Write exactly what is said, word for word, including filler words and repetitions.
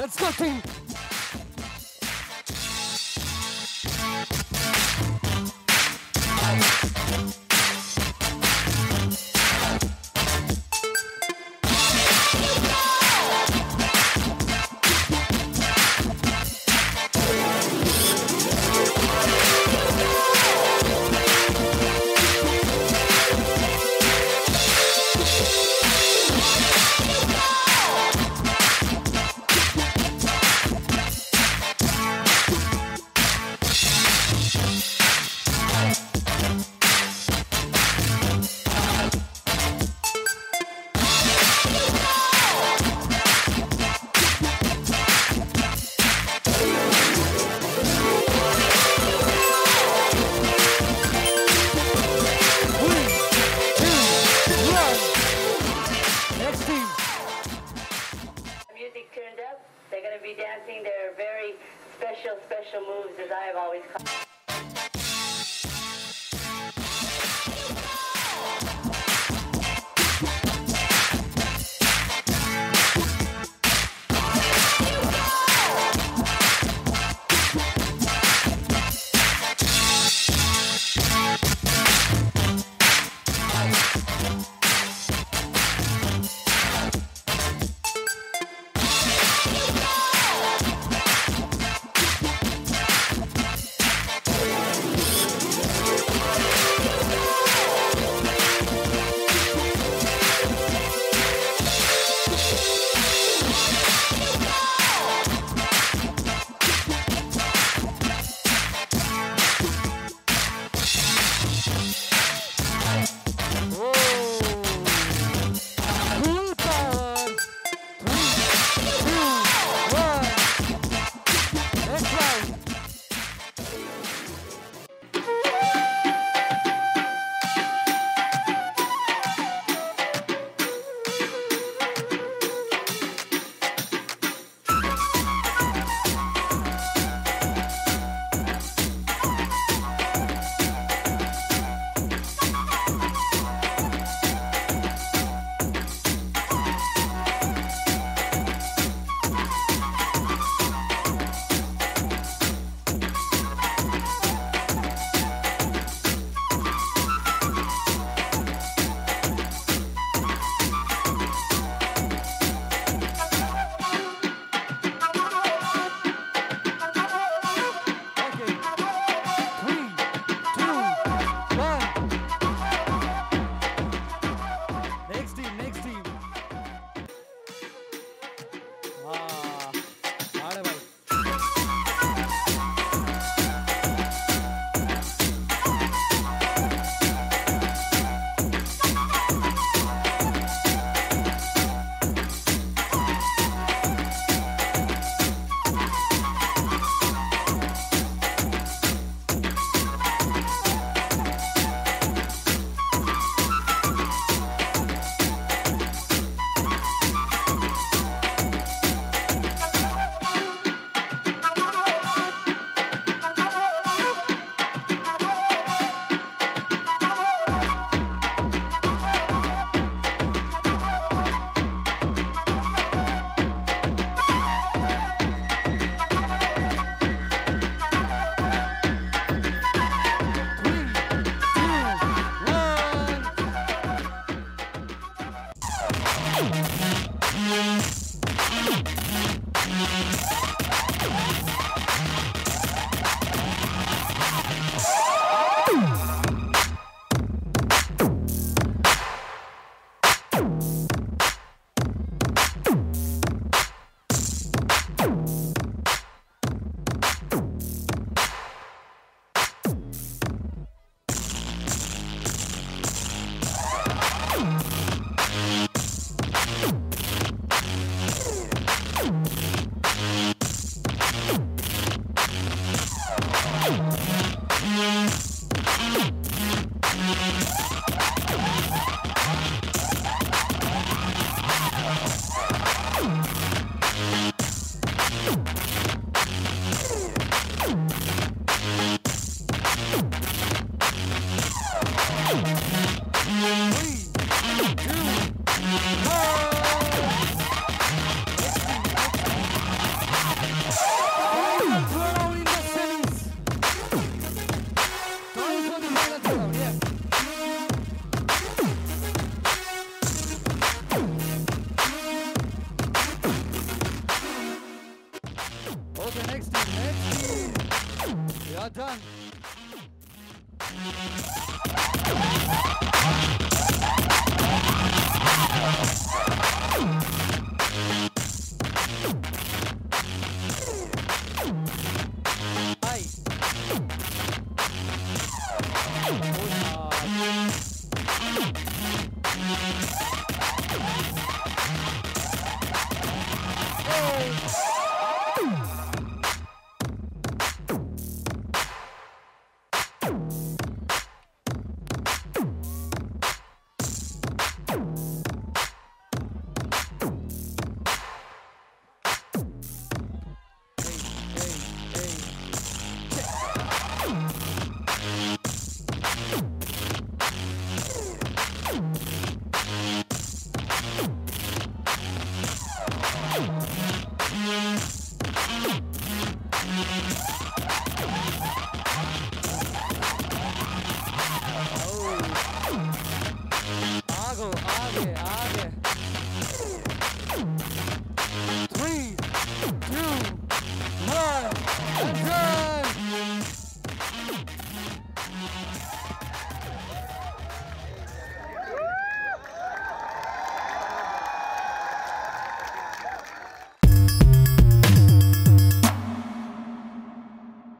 Let's go, team. Special moves, as I have always called. Three, two, one. done. Three, two, one, and done!